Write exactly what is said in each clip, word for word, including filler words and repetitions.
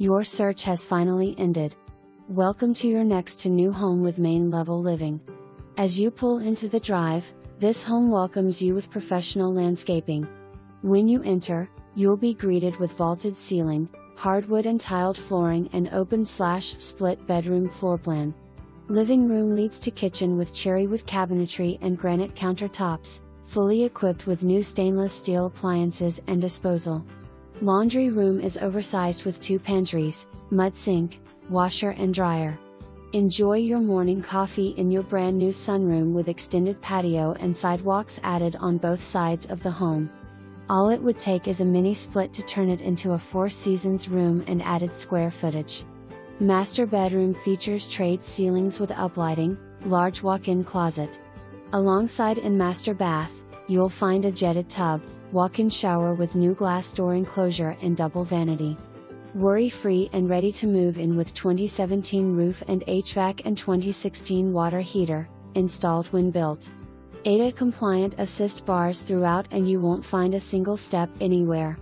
Your search has finally ended. Welcome to your next to new home with Main Level Living. As you pull into the drive, this home welcomes you with professional landscaping. When you enter, you'll be greeted with vaulted ceiling, hardwood and tiled flooring, and open-slash-split bedroom floor plan. Living room leads to kitchen with cherry wood cabinetry and granite countertops, fully equipped with new stainless steel appliances and disposal. Laundry room is oversized with two pantries, mud sink, washer and dryer. Enjoy your morning coffee in your brand new sunroom with extended patio and sidewalks added on both sides of the home. All it would take is a mini split to turn it into a Four Seasons room and added square footage. Master bedroom features trade ceilings with uplighting, large walk-in closet. Alongside in master bath, you'll find a jetted tub, walk-in shower with new glass door enclosure and double vanity. Worry-free and ready to move in with twenty seventeen roof and H V A C and twenty sixteen water heater, installed when built. A D A-compliant assist bars throughout, and you won't find a single step anywhere.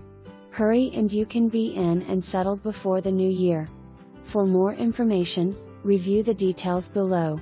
Hurry and you can be in and settled before the new year. For more information, review the details below.